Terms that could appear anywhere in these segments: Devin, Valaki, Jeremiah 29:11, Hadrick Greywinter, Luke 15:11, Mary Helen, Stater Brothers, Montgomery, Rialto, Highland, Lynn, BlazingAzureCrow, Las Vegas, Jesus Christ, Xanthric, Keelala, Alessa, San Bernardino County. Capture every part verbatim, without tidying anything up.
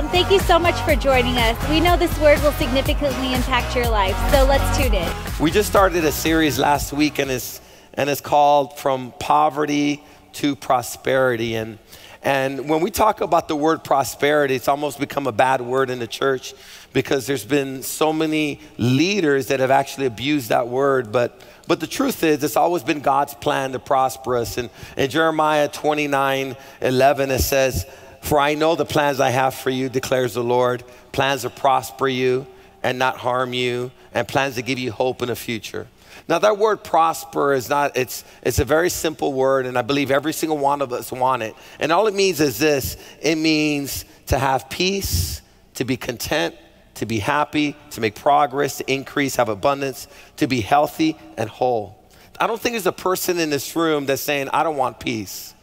Um, thank you so much for joining us. We know this word will significantly impact your life, so let's tune in. We just started a series last week, and it's, and it's called From Poverty to Prosperity. And, and when we talk about the word prosperity, it's almost become a bad word in the church because there's been so many leaders that have actually abused that word. But But the truth is, it's always been God's plan to prosper us. And in Jeremiah twenty-nine eleven, it says, "For I know the plans I have for you, declares the Lord, plans to prosper you and not harm you, and plans to give you hope in the future." Now, that word prosper is not, it's, it's a very simple word, and I believe every single one of us want it. And all it means is this: it means to have peace, to be content, to be happy, to make progress, to increase, have abundance, to be healthy and whole. I don't think there's a person in this room that's saying, I don't want peace.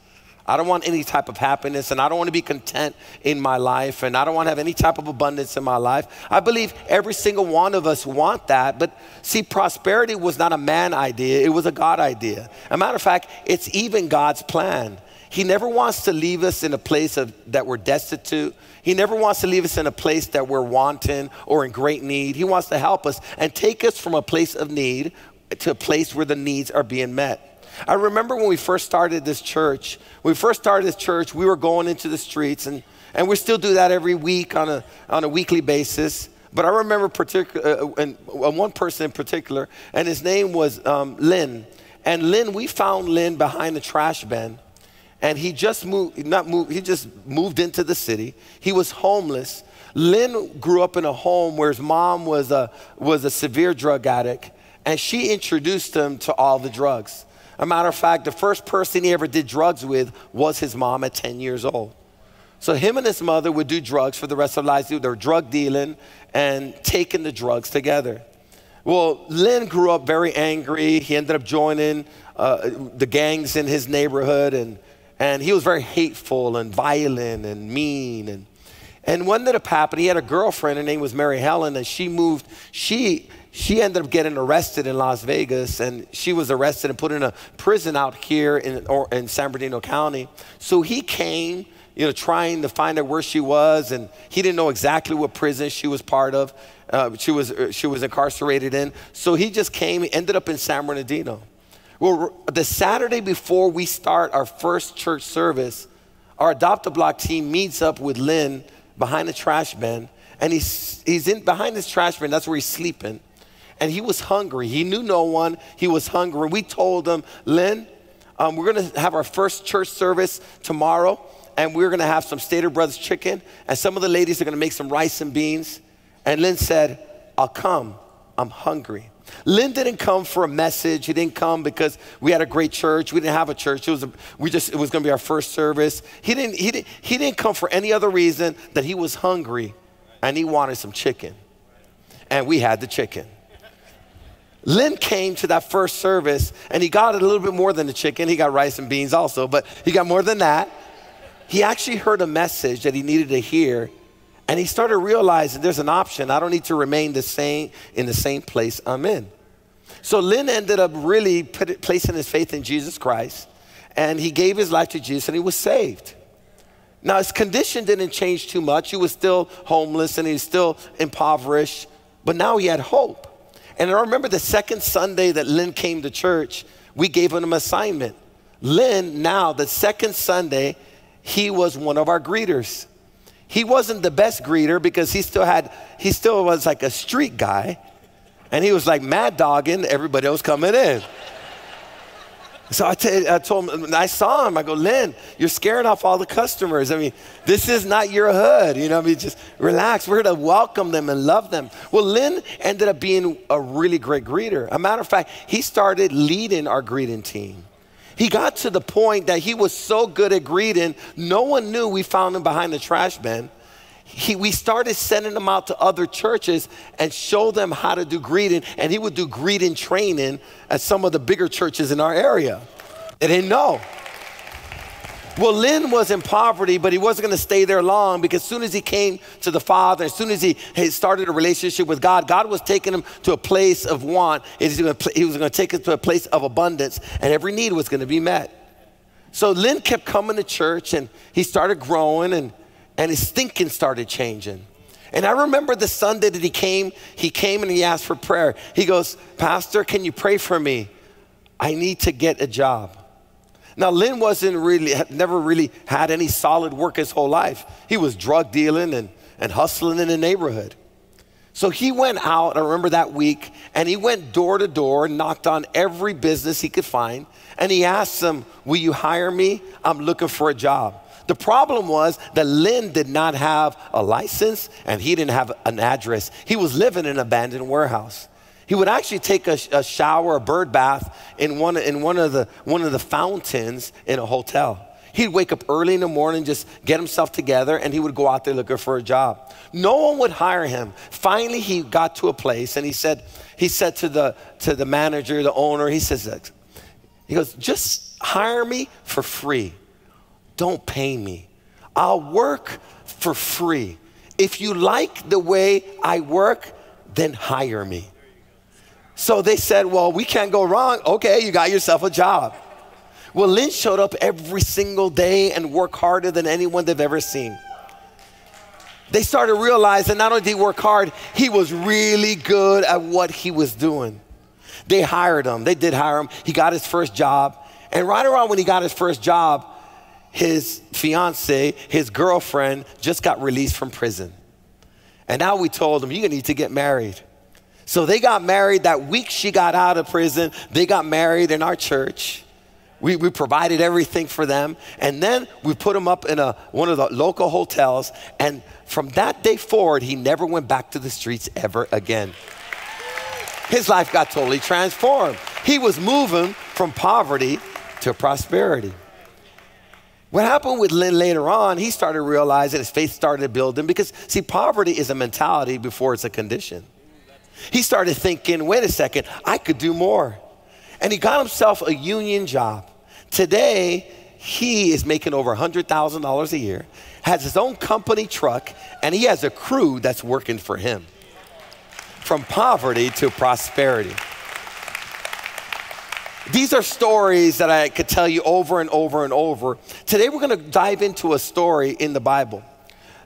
I don't want any type of happiness, and I don't want to be content in my life, and I don't want to have any type of abundance in my life. I believe every single one of us want that, but see, prosperity was not a man idea. It was a God idea. As a matter of fact, it's even God's plan. He never wants to leave us in a place of, that we're destitute. He never wants to leave us in a place that we're wanting or in great need. He wants to help us and take us from a place of need to a place where the needs are being met. I remember when we first started this church, when we first started this church, we were going into the streets, and, and we still do that every week on a, on a weekly basis. But I remember particular, uh, and, uh, one person in particular, and his name was um, Lynn. And Lynn, we found Lynn behind the trash bin. And he just moved, not moved, he just moved into the city. He was homeless. Lynn grew up in a home where his mom was a, was a severe drug addict, and she introduced him to all the drugs. As a matter of fact, the first person he ever did drugs with was his mom at ten years old. So him and his mother would do drugs for the rest of their lives. They were drug dealing and taking the drugs together. Well, Lynn grew up very angry. He ended up joining uh, the gangs in his neighborhood, and And he was very hateful and violent and mean. And, and what ended up happening, he had a girlfriend, her name was Mary Helen, and she moved, she, she ended up getting arrested in Las Vegas, and she was arrested and put in a prison out here in, or, in San Bernardino County. So he came, you know, trying to find out where she was, and he didn't know exactly what prison she was part of, uh, she, was, she was incarcerated in. So he just came, ended up in San Bernardino. Well, the Saturday before we start our first church service, our Adopt-A-Block team meets up with Lynn behind the trash bin, and he's, he's in behind this trash bin. That's where he's sleeping. And he was hungry. He knew no one. He was hungry. We told him, Lynn, um, we're going to have our first church service tomorrow, and we're going to have some Stater Brothers chicken, and some of the ladies are going to make some rice and beans. And Lynn said, I'll come. I'm hungry. Lynn didn't come for a message. He didn't come because we had a great church. We didn't have a church. It was a, we just it was going to be our first service. He didn't he didn't he didn't come for any other reason than he was hungry, and he wanted some chicken, and we had the chicken. Lynn came to that first service, and he got a little bit more than the chicken. He got rice and beans also, but he got more than that. He actually heard a message that he needed to hear. And he started realizing there's an option. I don't need to remain the same in the same place I'm in. So Lynn ended up really put it, placing his faith in Jesus Christ, and he gave his life to Jesus, and he was saved. Now, his condition didn't change too much. He was still homeless, and he was still impoverished, but now he had hope. And I remember the second Sunday that Lynn came to church, we gave him an assignment. Lynn, now the second Sunday, he was one of our greeters. He wasn't the best greeter because he still had, he still was like a street guy, and he was like mad dogging everybody else coming in. So I, I told him, I saw him, I go, Lynn, you're scaring off all the customers. I mean, this is not your hood, you know, I mean, just relax. We're gonna welcome them and love them. Well, Lynn ended up being a really great greeter. A matter of fact, he started leading our greeting team. He got to the point that he was so good at greeting, no one knew we found him behind the trash bin. He, we started sending him out to other churches and show them how to do greeting, and he would do greeting training at some of the bigger churches in our area. They didn't know. Well, Lynn was in poverty, but he wasn't going to stay there long, because as soon as he came to the Father, as soon as he had started a relationship with God, God was taking him to a place of want. He was going to take him to a place of abundance, and every need was going to be met. So Lynn kept coming to church, and he started growing, and and his thinking started changing. And I remember the Sunday that he came, he came and he asked for prayer. He goes, "Pastor, can you pray for me? I need to get a job." Now, Lynn wasn't really, had never really had any solid work his whole life. He was drug dealing and, and hustling in the neighborhood. So he went out, I remember that week, and he went door to door, knocked on every business he could find, and he asked them, "Will you hire me? I'm looking for a job." The problem was that Lynn did not have a license and he didn't have an address. He was living in an abandoned warehouse. He would actually take a, a shower, a bird bath in, one, in one, of the, one of the fountains in a hotel. He'd wake up early in the morning, just get himself together, and he would go out there looking for a job. No one would hire him. Finally, he got to a place, and he said, he said to the, to the manager, the owner, he says, he goes, "Just hire me for free. Don't pay me. I'll work for free. If you like the way I work, then hire me." So they said, "Well, we can't go wrong. Okay, you got yourself a job." Well, Lynn showed up every single day and worked harder than anyone they've ever seen. They started realizing not only did he work hard, he was really good at what he was doing. They hired him. They did hire him. He got his first job. And right around when he got his first job, his fiance, his girlfriend, just got released from prison. And now we told him, "You need to get married." So they got married. That week she got out of prison, they got married in our church. We, we provided everything for them, and then we put him up in a, one of the local hotels, and from that day forward, he never went back to the streets ever again. His life got totally transformed. He was moving from poverty to prosperity. What happened with Lynn later on, he started realizing his faith started building because, see, poverty is a mentality before it's a condition. He started thinking, wait a second, I could do more. And he got himself a union job. Today, he is making over one hundred thousand dollars a year, has his own company truck, and he has a crew that's working for him. From poverty to prosperity. These are stories that I could tell you over and over and over. Today, we're going to dive into a story in the Bible.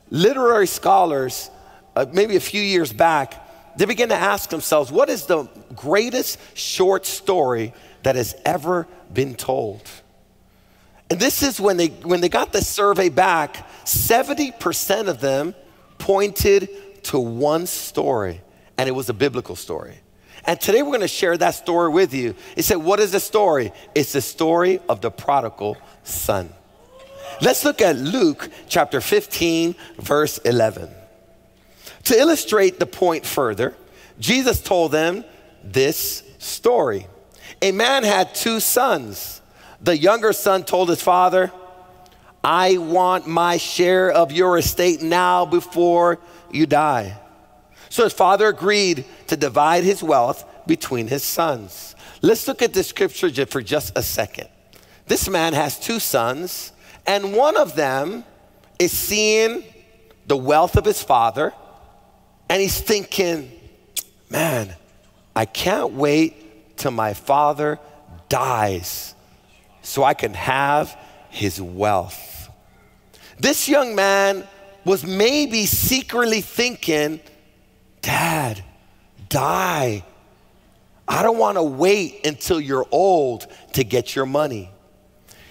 Literary scholars, uh, maybe a few years back, they begin to ask themselves, what is the greatest short story that has ever been told? And this is when they, when they got the survey back, seventy percent of them pointed to one story, and it was a biblical story. And today we're gonna share that story with you. It said, what is the story? It's the story of the prodigal son. Let's look at Luke chapter fifteen, verse eleven. To illustrate the point further, Jesus told them this story. A man had two sons. The younger son told his father, "I want my share of your estate now before you die." So his father agreed to divide his wealth between his sons. Let's look at this scripture for just a second. This man has two sons, and one of them is seeing the wealth of his father, and he's thinking, man, I can't wait till my father dies so I can have his wealth. This young man was maybe secretly thinking, Dad, die. I don't want to wait until you're old to get your money.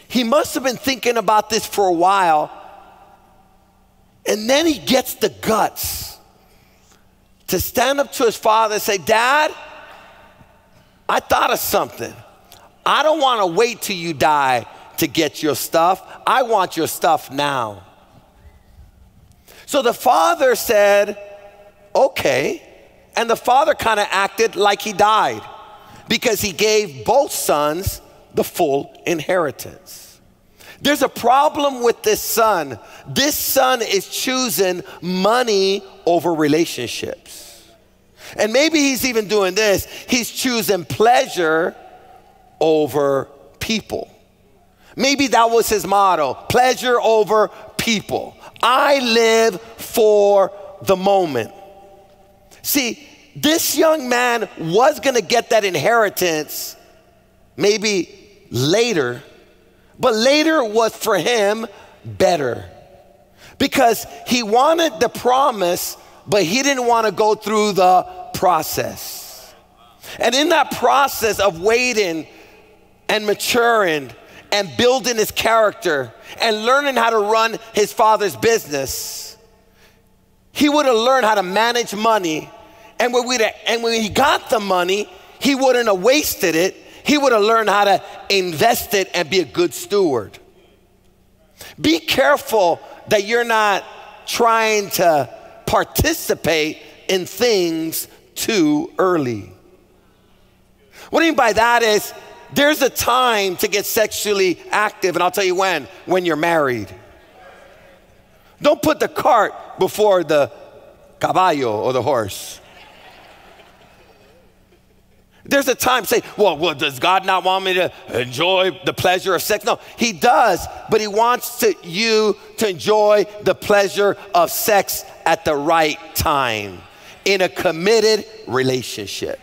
He must have been thinking about this for a while, and then he gets the guts to stand up to his father and say, "Dad, I thought of something. I don't want to wait till you die to get your stuff. I want your stuff now." So the father said, okay. And the father kind of acted like he died because he gave both sons the full inheritance. There's a problem with this son. This son is choosing money over relationships. And maybe he's even doing this. He's choosing pleasure over people. Maybe that was his motto, pleasure over people. I live for the moment. See, this young man was going to get that inheritance maybe later, but later was for him better. because he wanted the promise, but he didn't want to go through the process. And in that process of waiting and maturing and building his character and learning how to run his father's business, he would have learned how to manage money. And when, we'd have, and when he got the money, he wouldn't have wasted it. He would have learned how to invest it and be a good steward. Be careful that you're not trying to participate in things too early. What I mean by that is, there's a time to get sexually active, and I'll tell you when, when you're married. Don't put the cart before the caballo or the horse. There's a time to say, well, well, does God not want me to enjoy the pleasure of sex? No, he does, but he wants to, you to enjoy the pleasure of sex at the right time in a committed relationship.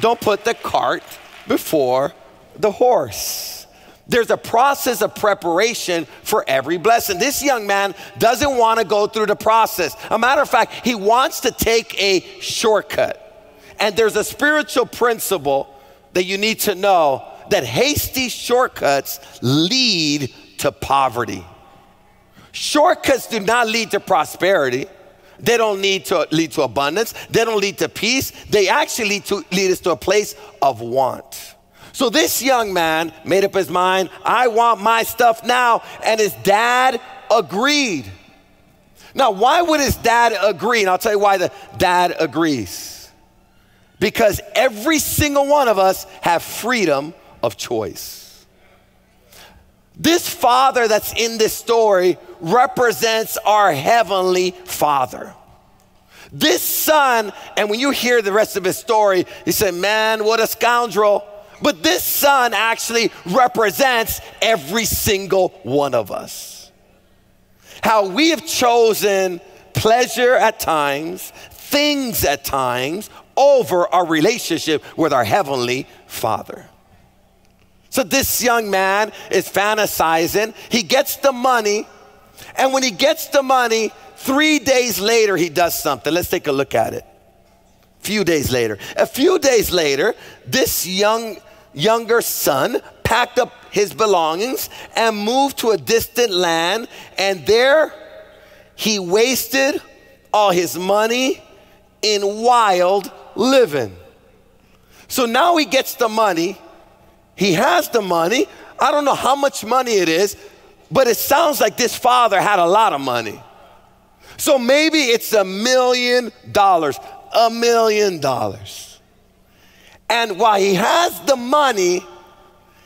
Don't put the cart before the horse. There's a process of preparation for every blessing. This young man doesn't want to go through the process. A matter of fact, he wants to take a shortcut. And there's a spiritual principle that you need to know, that hasty shortcuts lead to poverty. Shortcuts do not lead to prosperity. They don't need to lead to abundance. They don't lead to peace. They actually lead, to, lead us to a place of want. So this young man made up his mind, I want my stuff now, and his dad agreed. Now, why would his dad agree? And I'll tell you why the dad agrees. Because every single one of us have freedom of choice. This father that's in this story represents our heavenly Father. This son, and when you hear the rest of his story, you say, man, what a scoundrel. But this son actually represents every single one of us. How we have chosen pleasure at times, things at times, over our relationship with our heavenly Father. So this young man is fantasizing. He gets the money. And when he gets the money, three days later, he does something. Let's take a look at it. A few days later. A few days later, this young, younger son packed up his belongings and moved to a distant land. And there he wasted all his money in wild living. So now he gets the money. He has the money. I don't know how much money it is, but it sounds like this father had a lot of money. So maybe it's a million dollars, a million dollars. And while he has the money,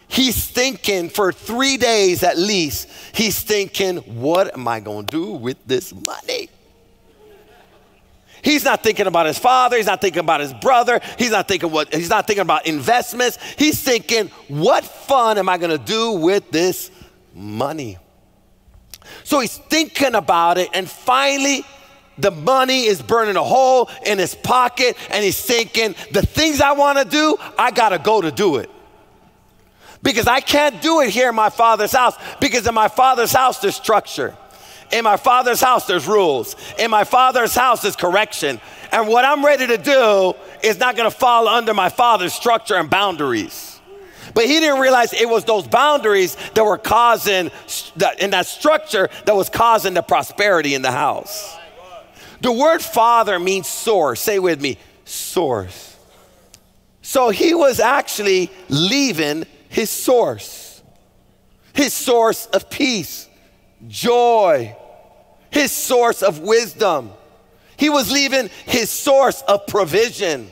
he's thinking for three days at least, he's thinking, what am I going to do with this money? He's not thinking about his father. He's not thinking about his brother. He's not thinking what, he's not thinking about investments. He's thinking, what fun am I going to do with this money? Money. So he's thinking about it, and finally the money is burning a hole in his pocket, and he's thinking, the things I want to do, I got to go to do it. Because I can't do it here in my father's house, because in my father's house there's structure. In my father's house there's rules. In my father's house there's correction. And what I'm ready to do is not going to fall under my father's structure and boundaries. But he didn't realize it was those boundaries that were causing, that, and that structure that was causing the prosperity in the house. The word father means source. Say with me, source. So he was actually leaving his source, his source of peace, joy, his source of wisdom. He was leaving his source of provision.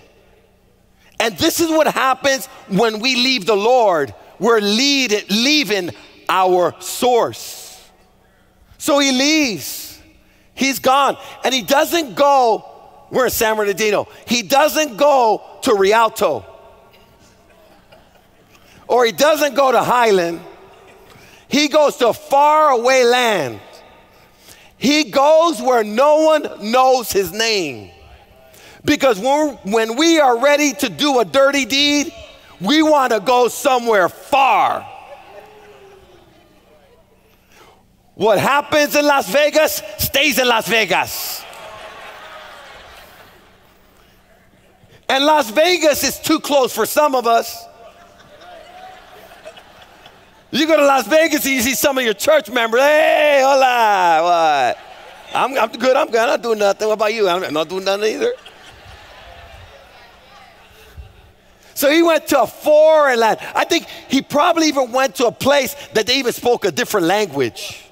And this is what happens when we leave the Lord. We're lead, leaving our source. So he leaves. He's gone. And he doesn't go, we're in San Bernardino, he doesn't go to Rialto. Or he doesn't go to Highland. He goes to a faraway land. He goes where no one knows his name. Because when we are ready to do a dirty deed, we want to go somewhere far. What happens in Las Vegas stays in Las Vegas. And Las Vegas is too close for some of us. You go to Las Vegas and you see some of your church members. Hey, hola, what? I'm, I'm good, I'm good, I'm not doing nothing. What about you? I'm not doing nothing either. So he went to a foreign land. I think he probably even went to a place that they even spoke a different language.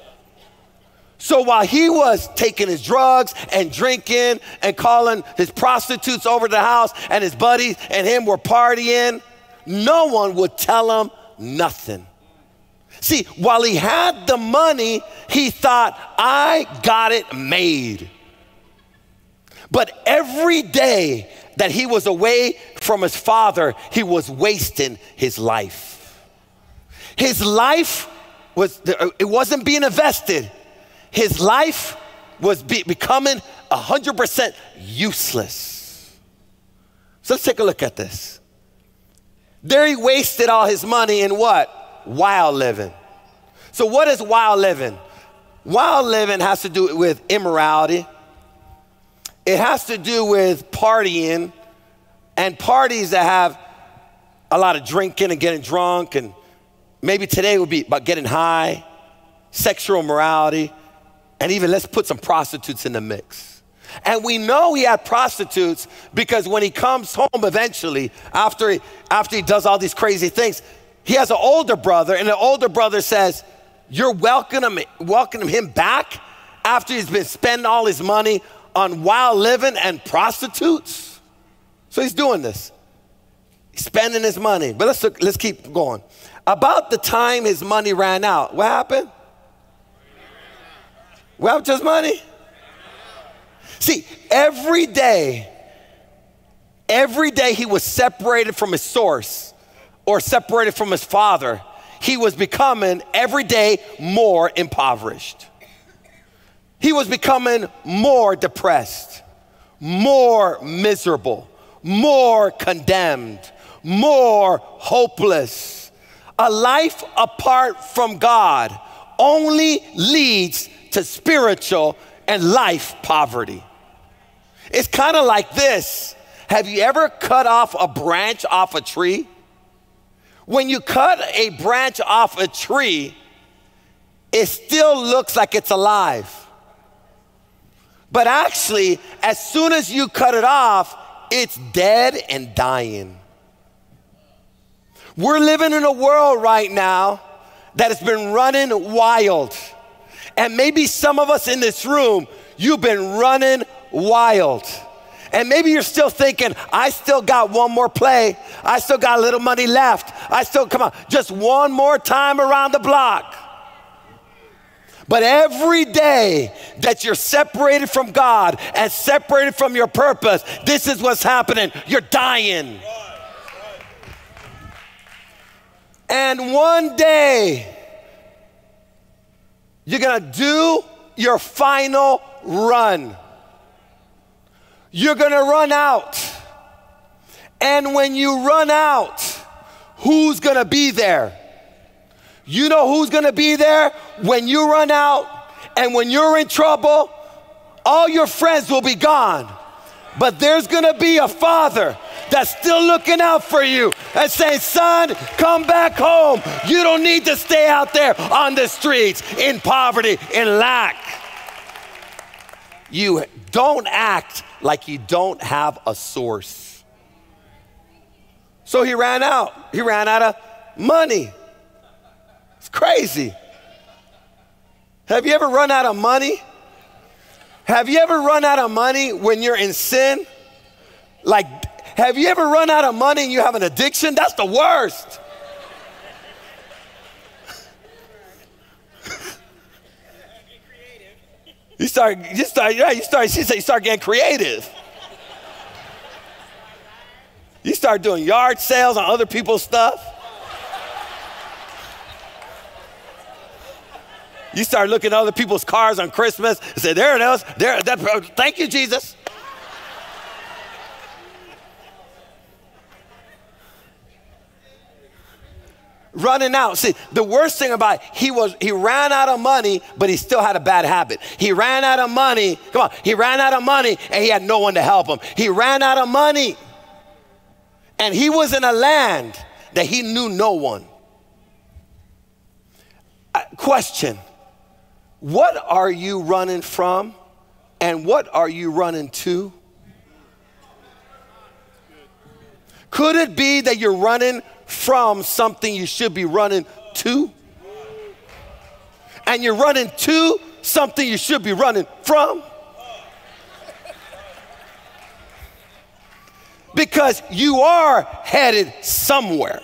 So while he was taking his drugs and drinking and calling his prostitutes over to the house, and his buddies and him were partying, no one would tell him nothing. See, while he had the money, he thought, I got it made. But every day that he was away from his father, he was wasting his life. His life was, it wasn't being invested. His life was be, becoming one hundred percent useless. So let's take a look at this. There he wasted all his money in what? Wild living. So what is wild living? Wild living has to do with immorality. It has to do with partying, and parties that have a lot of drinking and getting drunk, and maybe today would be about getting high, sexual immorality, and even let's put some prostitutes in the mix. And we know he had prostitutes because when he comes home eventually, after he, after he does all these crazy things, he has an older brother, and the older brother says, you're welcoming, welcoming him back after he's been spending all his money on wild living and prostitutes? So he's doing this. He's spending his money. But let's, look, let's keep going. About the time his money ran out, what happened? What happened to his money? See, every day, every day he was separated from his source, or separated from his father, he was becoming every day more impoverished. He was becoming more depressed, more miserable, more condemned, more hopeless. A life apart from God only leads to spiritual and life poverty. It's kind of like this. Have you ever cut off a branch off a tree? When you cut a branch off a tree, it still looks like it's alive. But actually, as soon as you cut it off, it's dead and dying. We're living in a world right now that has been running wild. And maybe some of us in this room, you've been running wild. And maybe you're still thinking, I still got one more play. I still got a little money left. I still, come on, just one more time around the block. But every day that you're separated from God and separated from your purpose, this is what's happening. You're dying. And one day, you're gonna do your final run. You're gonna run out. And when you run out, who's gonna be there? You know who's gonna be there? When you run out and when you're in trouble, all your friends will be gone. But there's gonna be a father that's still looking out for you and saying, son, come back home. You don't need to stay out there on the streets in poverty, in lack. You don't act like you don't have a source. So he ran out. He ran out of money. It's crazy. Have you ever run out of money? Have you ever run out of money when you're in sin? Like, have you ever run out of money and you have an addiction? That's the worst. You start, you start, you start, she said you start getting creative. You start doing yard sales on other people's stuff. You start looking at other people's cars on Christmas and say, there it is, there, that, thank you, Jesus. running out. See, the worst thing about it, he was, he ran out of money, but he still had a bad habit. He ran out of money. Come on. He ran out of money and he had no one to help him. He ran out of money and he was in a land that he knew no one. Uh, question, what are you running from and what are you running to? Could it be that you're running from something you should be running to? And you're running to something you should be running from? Because you are headed somewhere.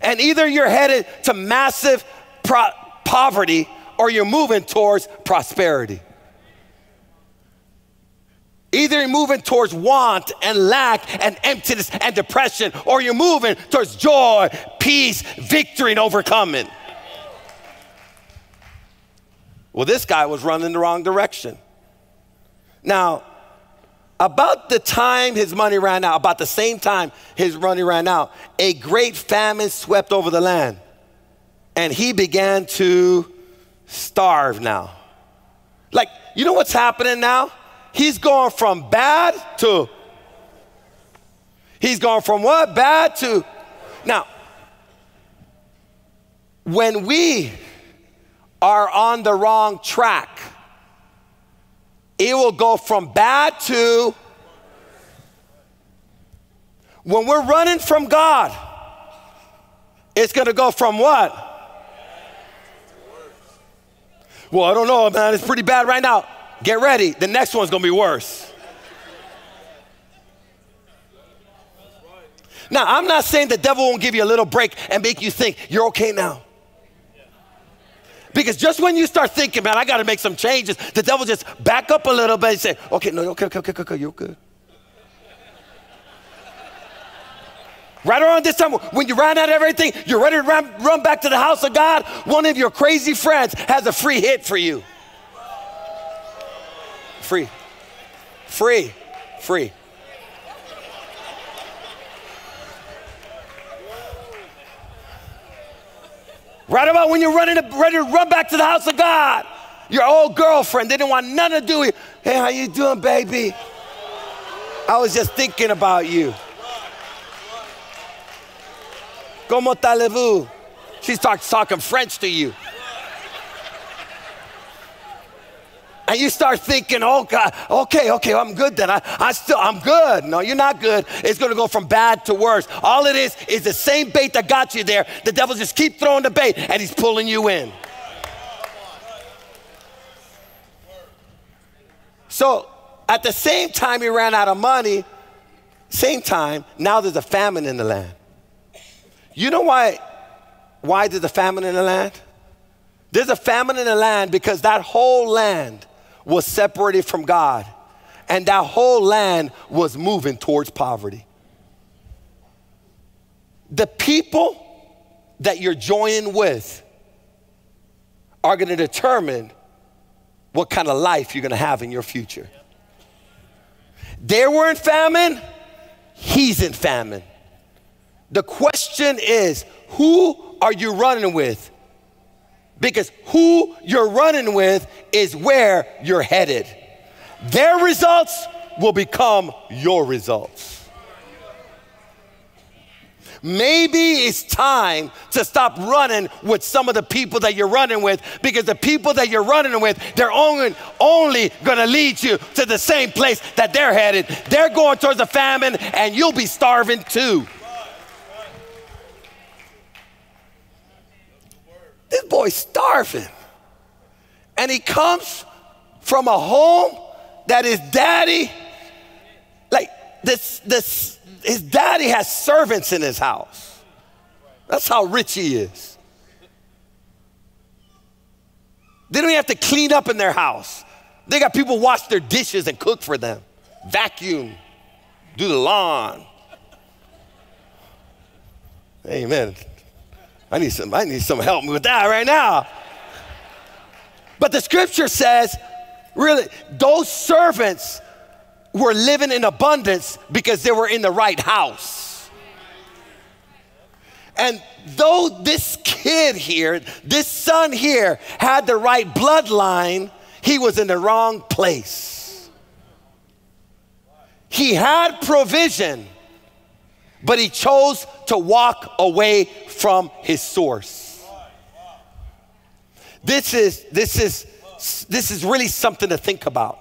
And either you're headed to massive pro- poverty or you're moving towards prosperity. Either you're moving towards want and lack and emptiness and depression, or you're moving towards joy, peace, victory, and overcoming. Well, this guy was running the wrong direction. Now, about the time his money ran out, about the same time his money ran out, a great famine swept over the land, and he began to starve now. Like, you know what's happening now? He's going from bad to, he's going from what? Bad to. Now, when we are on the wrong track, it will go from bad to. When we're running from God, it's going to go from what? Well, I don't know, man. It's pretty bad right now. Get ready, the next one's gonna be worse. Now, I'm not saying the devil won't give you a little break and make you think you're okay now. Because just when you start thinking, man, I gotta make some changes, the devil just back up a little bit and say, okay, no, okay, okay, okay, okay, you're good. Right around this time, when you ran out of everything, you're ready to run, run back to the house of God, one of your crazy friends has a free hit for you. Free, free, free. Right about when you're running, ready to run back to the house of God, your old girlfriend, they didn't want nothing to do with you. Hey, how you doing, baby? I was just thinking about you. Comment allez-vous? She's talk, talking French to you. And you start thinking, oh God, okay, okay, I'm good then. I, I still, I'm good. No, you're not good. It's gonna go from bad to worse. All it is is the same bait that got you there. The devil just keep throwing the bait and he's pulling you in. So at the same time he ran out of money, same time, now there's a famine in the land. You know why, why there's a famine in the land? There's a famine in the land because that whole land was separated from God, and that whole land was moving towards poverty. The people that you're joining with are going to determine what kind of life you're going to have in your future. They were in famine, he's in famine. The question is, who are you running with? Because who you're running with is where you're headed. Their results will become your results. Maybe it's time to stop running with some of the people that you're running with, because the people that you're running with, they're only, only gonna lead you to the same place that they're headed. They're going towards the famine and you'll be starving too. This boy's starving. And he comes from a home that his daddy, like this, this, his daddy has servants in his house. That's how rich he is. They don't even have to clean up in their house. They got people wash their dishes and cook for them, vacuum, do the lawn. Amen. I need some, I need some help with that right now. But the scripture says, really, those servants were living in abundance because they were in the right house. And though this kid here, this son here, had the right bloodline, he was in the wrong place. He had provision, but he chose to walk away from his source. This is, this is, this is really something to think about.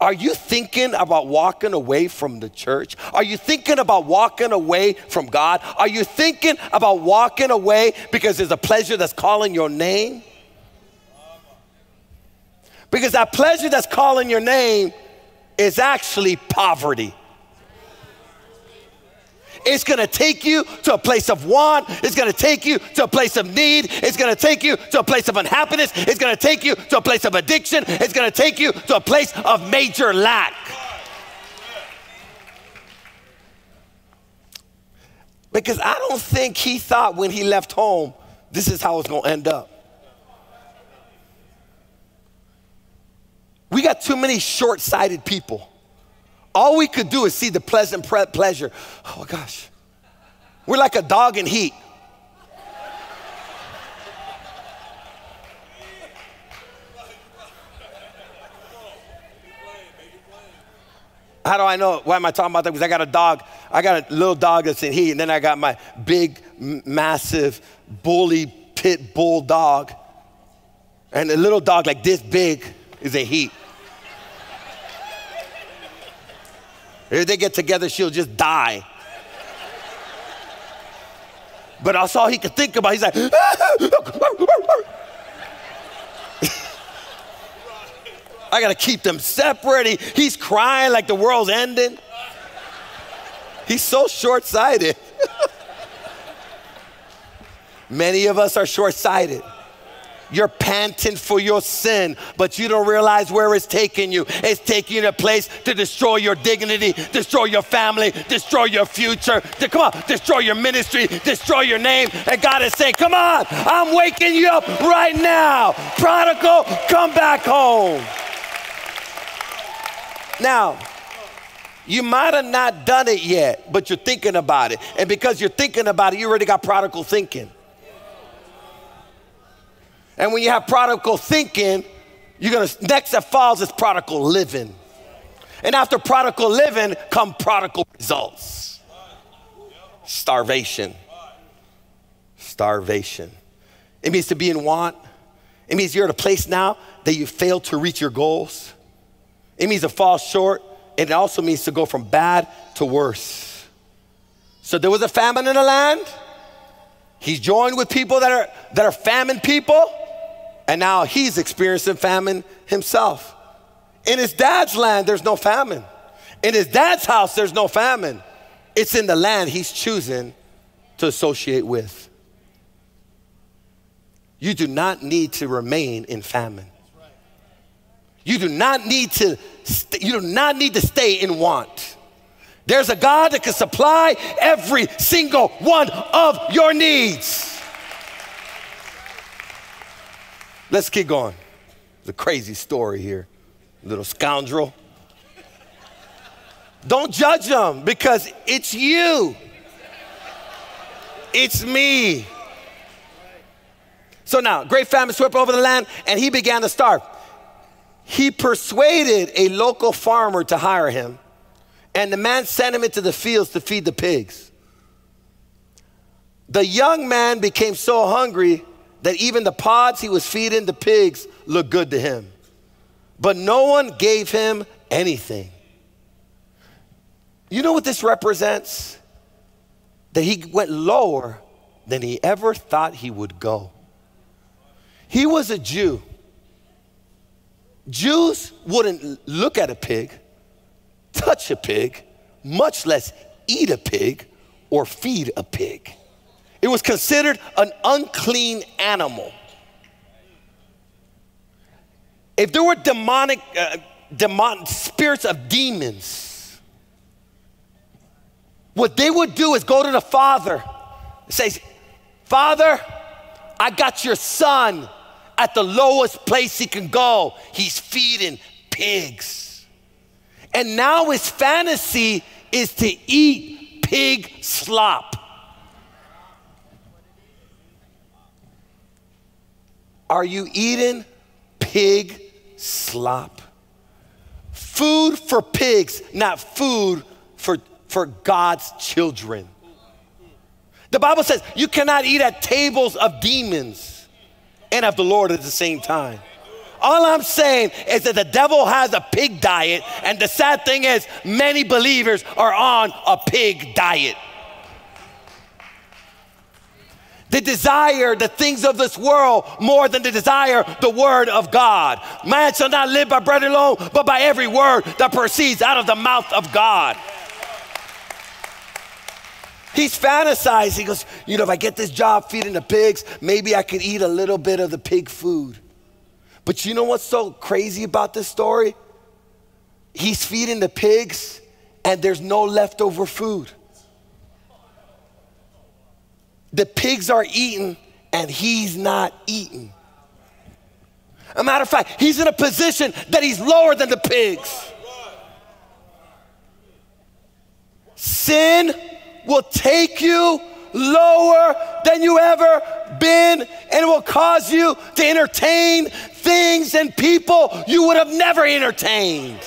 Are you thinking about walking away from the church? Are you thinking about walking away from God? Are you thinking about walking away because there's a pleasure that's calling your name? Because that pleasure that's calling your name is actually poverty. It's going to take you to a place of want. It's going to take you to a place of need. It's going to take you to a place of unhappiness. It's going to take you to a place of addiction. It's going to take you to a place of major lack. Because I don't think he thought when he left home, this is how it's going to end up. We got too many short-sighted people. All we could do is see the pleasant pleasure. Oh, gosh. We're like a dog in heat. How do I know? Why am I talking about that? Because I got a dog. I got a little dog that's in heat, and then I got my big, massive, bully pit bull dog. And a little dog like this big is in heat. If they get together, she'll just die. But that's all he could think about. He's like, I got to keep them separate. He, he's crying like the world's ending. He's so short-sighted. Many of us are short-sighted. You're panting for your sin, but you don't realize where it's taking you. It's taking you to a place to destroy your dignity, destroy your family, destroy your future. To, come on, destroy your ministry, destroy your name. And God is saying, come on, I'm waking you up right now. Prodigal, come back home. Now, you might have not done it yet, but you're thinking about it. And because you're thinking about it, you already got prodigal thinking. And when you have prodigal thinking, you're gonna, next that falls is prodigal living. And after prodigal living come prodigal results. Starvation. Starvation. It means to be in want. It means you're at a place now that you failed to reach your goals. It means to fall short. And it also means to go from bad to worse. So there was a famine in the land. He's joined with people that are, that are famine people. And now he's experiencing famine himself. In his dad's land, there's no famine. In his dad's house, there's no famine. It's in the land he's choosing to associate with. You do not need to remain in famine. You do not need to, you do not need to stay in want. There's a God that can supply every single one of your needs. Let's keep going. It's a crazy story here, little scoundrel. Don't judge them because it's you. It's me. So now, great famine swept over the land, and he began to starve. He persuaded a local farmer to hire him. And the man sent him into the fields to feed the pigs. The young man became so hungry that even the pods he was feeding the pigs looked good to him. But no one gave him anything. You know what this represents? That he went lower than he ever thought he would go. He was a Jew. Jews wouldn't look at a pig, touch a pig, much less eat a pig or feed a pig. It was considered an unclean animal. If there were demonic, uh, demon, spirits of demons, what they would do is go to the father and say, Father, I got your son at the lowest place he can go. He's feeding pigs. And now his fantasy is to eat pig slop. Are you eating pig slop? Food for pigs, not food for, for God's children. The Bible says you cannot eat at tables of demons and of the Lord at the same time. All I'm saying is that the devil has a pig diet, and the sad thing is many believers are on a pig diet. They desire the things of this world more than they desire the word of God. Man shall not live by bread alone, but by every word that proceeds out of the mouth of God. He's fantasizing. He goes, you know, if I get this job feeding the pigs, maybe I could eat a little bit of the pig food. But you know what's so crazy about this story? He's feeding the pigs and there's no leftover food. The pigs are eating and he's not eating. As a matter of fact, he's in a position that he's lower than the pigs. Sin will take you lower than you ever been, and it will cause you to entertain things and people you would have never entertained.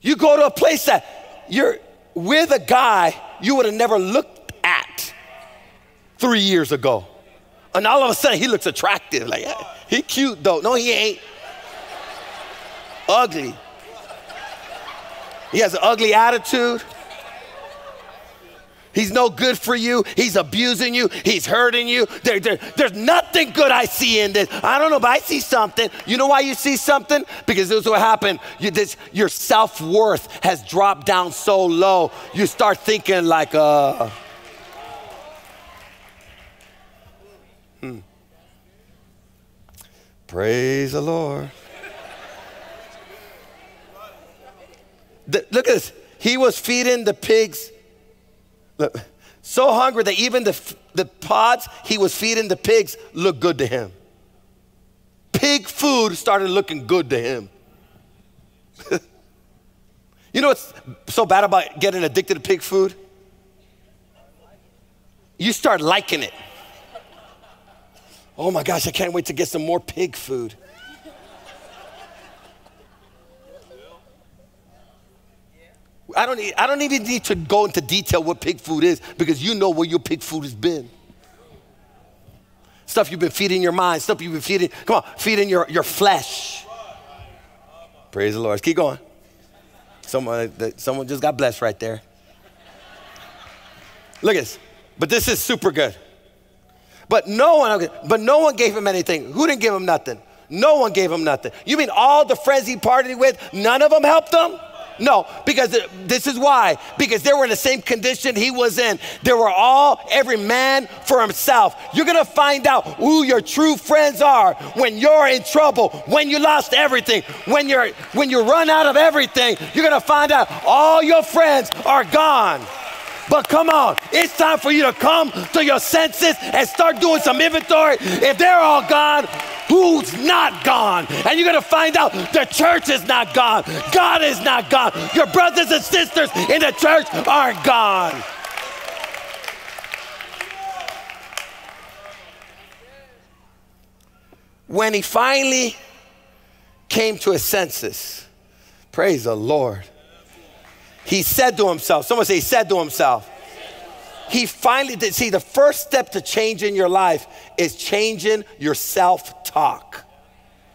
You go to a place that you're with a guy you would have never looked at three years ago. And all of a sudden he looks attractive. Like, he cute though. No, he ain't. Ugly. He has an ugly attitude. He's no good for you. He's abusing you. He's hurting you. There, there, there's nothing good I see in this. I don't know, but I see something. You know why you see something? Because this is what happened. You, this, your self-worth has dropped down so low. You start thinking like, uh. Hmm. Praise the Lord. The, look at this. He was feeding the pigs. Look, so hungry that even the, the pods he was feeding the pigs looked good to him. Pig food started looking good to him. You know what's so bad about getting addicted to pig food? You start liking it. Oh my gosh, I can't wait to get some more pig food. I don't, need, I don't even need to go into detail what pig food is, because you know where your pig food has been. Stuff you've been feeding your mind, stuff you've been feeding, come on, feeding your, your flesh. Praise the Lord. Keep going. Someone, someone just got blessed right there. Look at this. But this is super good. But no one, but no one gave him anything. Who didn't give him nothing? No one gave him nothing. You mean all the friends he partied with, none of them helped him? No, because this is why. Because they were in the same condition he was in. They were all, every man for himself. You're going to find out who your true friends are when you're in trouble, when you lost everything, when, you're, when you run out of everything. You're going to find out all your friends are gone. But come on, it's time for you to come to your senses and start doing some inventory. If they're all gone, who's not gone? And you're going to find out the church is not gone. God is not gone. Your brothers and sisters in the church aren't gone. When he finally came to his senses, praise the Lord, he said to himself, someone say he said to himself. He finally did. See, the first step to change in your life is changing your self-talk.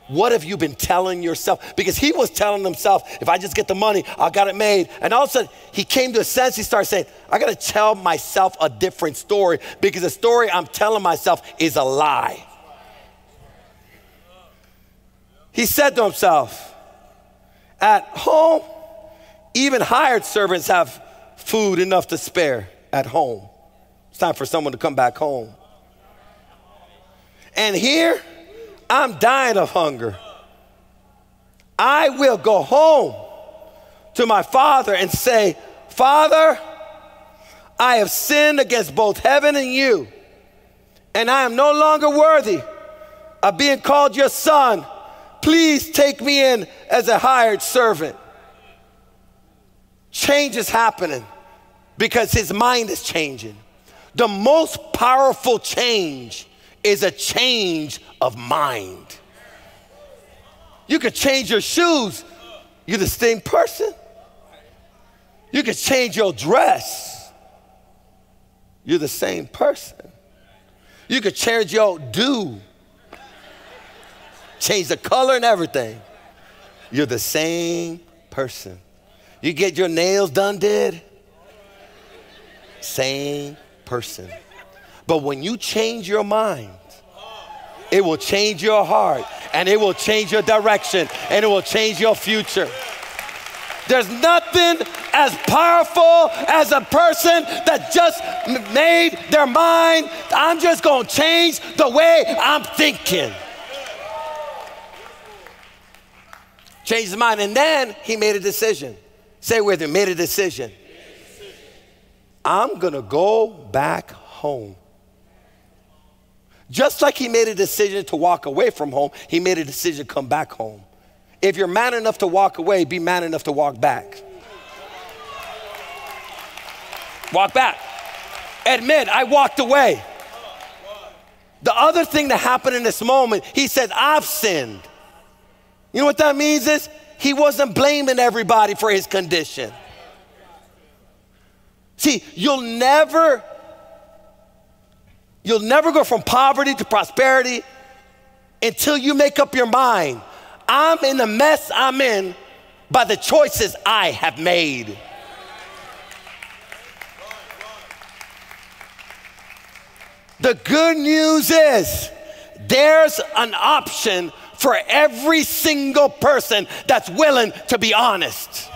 What have you been telling yourself? Because he was telling himself, if I just get the money, I got it made. And all of a sudden, he came to a sense, he started saying, I got to tell myself a different story, because the story I'm telling myself is a lie. He said to himself, at home, even hired servants have food enough to spare at home. It's time for someone to come back home. And here, I'm dying of hunger. I will go home to my father and say, Father, I have sinned against both heaven and you, and I am no longer worthy of being called your son. Please take me in as a hired servant. Change is happening. because his mind is changing. The most powerful change is a change of mind. You could change your shoes, you're the same person. You could change your dress, you're the same person. You could change your do, change the color and everything, you're the same person. You get your nails done, did? Same person. But when you change your mind, it will change your heart, and it will change your direction, and it will change your future. There's nothing as powerful as a person that just made their mind, I'm just gonna change the way I'm thinking. Changed his mind, and then he made a decision. Say it with me, made a decision. I'm gonna go back home. Just like he made a decision to walk away from home, he made a decision to come back home. If you're man enough to walk away, be man enough to walk back. Walk back. Admit, I walked away. The other thing that happened in this moment, he said, I've sinned. You know what that means is he wasn't blaming everybody for his condition. See, you'll never... You'll never go from poverty to prosperity until you make up your mind. I'm in the mess I'm in by the choices I have made. The good news is there's an option for every single person that's willing to be honest.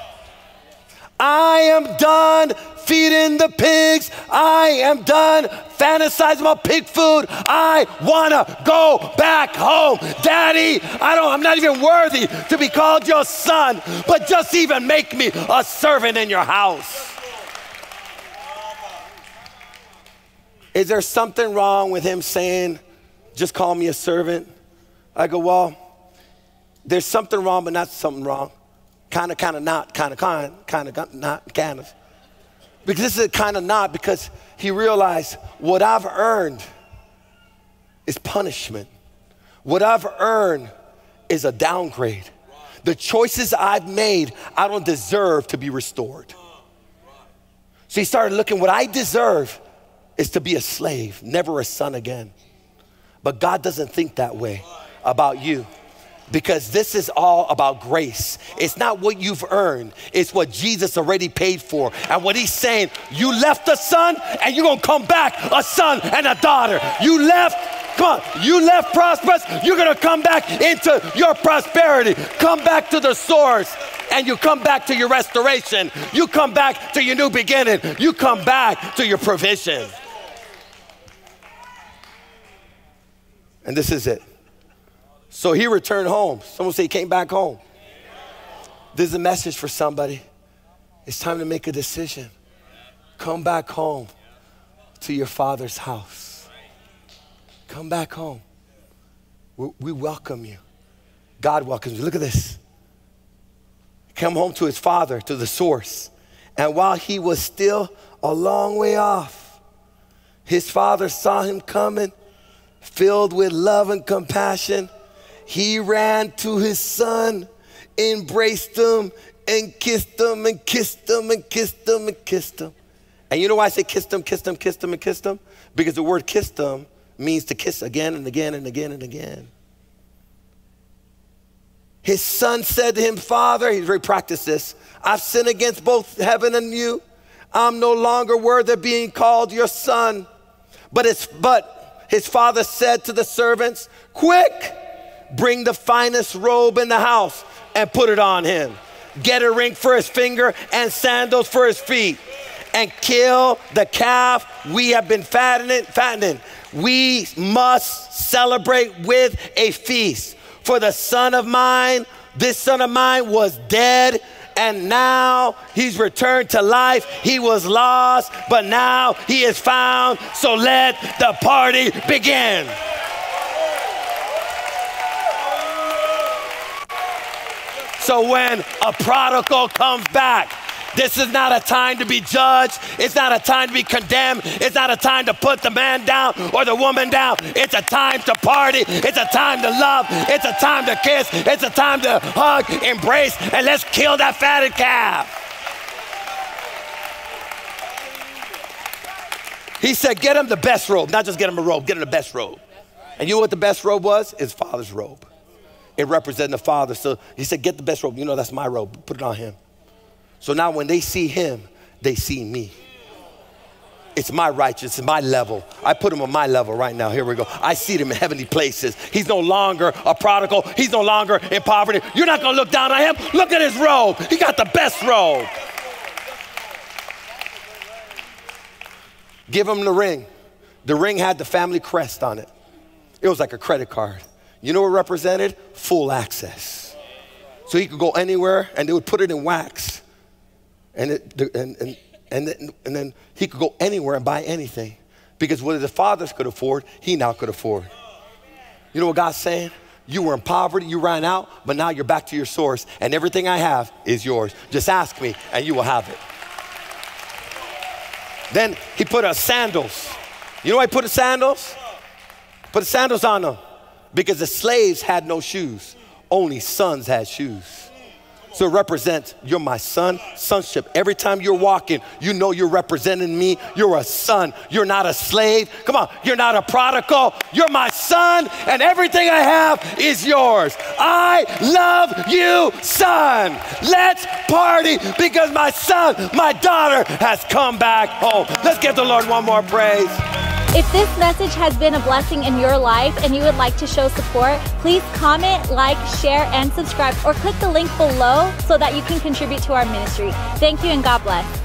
I am done feeding the pigs. I am done fantasizing about pig food. I wanna go back home. Daddy, I don't, I'm not even worthy to be called your son, but just even make me a servant in your house. Is there something wrong with him saying, just call me a servant? I go, well, there's something wrong, but not something wrong. Kind of, kind of not, kind of, kind of, kind of, not, kind of. Because this is kind of not, because he realized what I've earned is punishment. What I've earned is a downgrade. The choices I've made, I don't deserve to be restored. So he started looking, what I deserve is to be a slave, never a son again. But God doesn't think that way about you. Because this is all about grace. It's not what you've earned. It's what Jesus already paid for. And what he's saying, you left a son and you're gonna come back a son and a daughter. You left, come on, you left prosperous, you're gonna come back into your prosperity. Come back to the source and you come back to your restoration. You come back to your new beginning. You come back to your provision. And this is it. So he returned home. Someone say he came back home. This is a message for somebody. It's time to make a decision. Come back home to your Father's house. Come back home. We, we welcome you. God welcomes you. Look at this. Come home to his Father, to the source. And while he was still a long way off, his Father saw him coming, filled with love and compassion. He ran to his son, embraced him, and kissed him, and kissed him, and kissed him, and kissed him. And you know why I say kissed him, kissed him, kissed him, and kissed him? Because the word kissed him means to kiss again and again and again and again. His son said to him, Father, he's very practiced this, I've sinned against both heaven and you. I'm no longer worthy of being called your son. But, it's, but his father said to the servants, quick, bring the finest robe in the house and put it on him. Get a ring for his finger and sandals for his feet. And kill the calf we have been fattening. fattening. We must celebrate with a feast. For the son of mine, this son of mine was dead and now he's returned to life. He was lost, but now he is found. So let the party begin. So when a prodigal comes back, This is not a time to be judged. It's not a time to be condemned. It's not a time to put the man down or the woman down. It's a time to party. It's a time to love. It's a time to kiss. It's a time to hug, embrace, and let's kill that fatted calf. He said, get him the best robe. Not just get him a robe, get him the best robe. And you know what the best robe was? His father's robe. It represented the father. So he said, get the best robe. You know, that's my robe. Put it on him. So now when they see him, they see me. It's my righteousness, my level. I put him on my level right now. Here we go. I see him in heavenly places. He's no longer a prodigal. He's no longer in poverty. You're not going to look down on him. Look at his robe. He got the best robe. Give him the ring. The ring had the family crest on it. It was like a credit card. You know what it represented? Full access. So he could go anywhere, and they would put it in wax. And, it, and, and, and, then, and then he could go anywhere and buy anything. Because what the fathers could afford, he now could afford. You know what God's saying? You were in poverty, you ran out, but now you're back to your source. And everything I have is yours. Just ask me, and you will have it. Then he put us sandals. You know why he put the sandals? Put the sandals on them. Because the slaves had no shoes. Only sons had shoes. So it represents, you're my son, sonship. Every time you're walking, you know you're representing me. You're a son. You're not a slave. Come on, you're not a prodigal. You're my son, and everything I have is yours. I love you, son. Let's party because my son, my daughter has come back home. Let's give the Lord one more praise. If this message has been a blessing in your life and you would like to show support, please comment, like, share, and subscribe, or click the link below so that you can contribute to our ministry. Thank you and God bless.